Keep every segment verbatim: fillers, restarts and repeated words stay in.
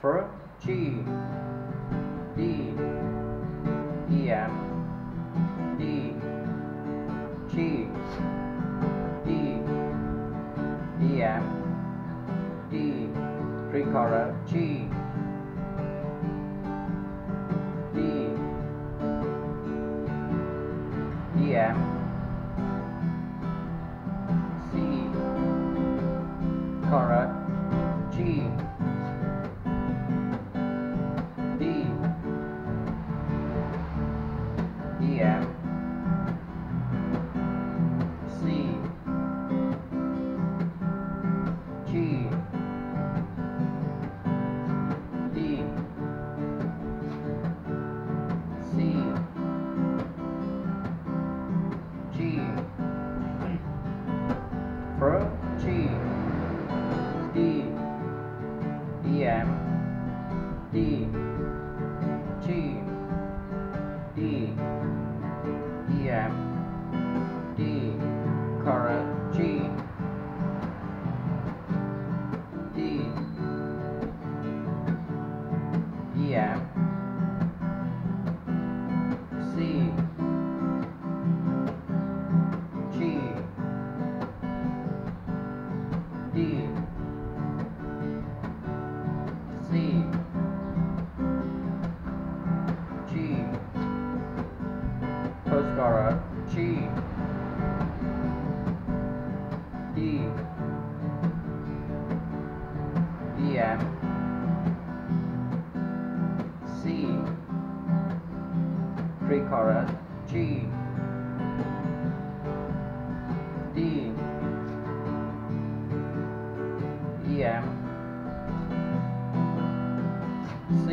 for G, D, E, M, D, G, D, E, M, D, three chorus, G, D, E, M, C, chorus, G, D, E, M, C, G, D, C, G, for G, D, E, M, D, G, D, E, M, D, chorus, G, D, E, M, C, G, D, C, G, first chorus, G, D, E, M, C, three chorus, G, D, E, M, C,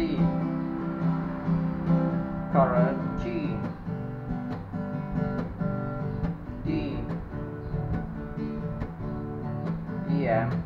chorus, G, D, E, M,